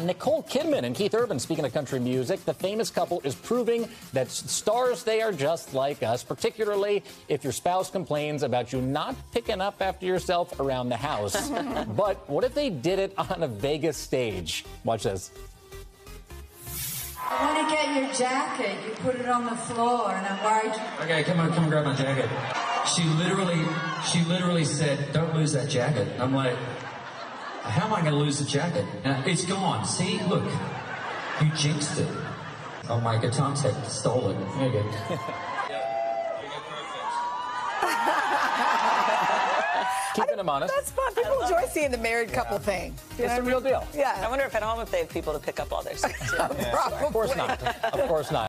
Nicole Kidman and Keith Urban, speaking of country music, the famous couple is proving that stars, they are just like us, particularly if your spouse complains about you not picking up after yourself around the house. But what if they did it on a Vegas stage? Watch this. I want to get your jacket. You put it on the floor, and I'm worried. Okay, come on, grab my jacket. She literally said, "Don't lose that jacket." I'm like, how am I going to lose the jacket? Now, it's gone. See, look, you jinxed it. Oh, my guitar tech stole it. There you go. Keeping them honest. That's fun. People enjoy seeing the married couple thing. It's the real deal. Yeah. I wonder if at home if they have people to pick up all their stuff. Probably. Of course not. Of course not.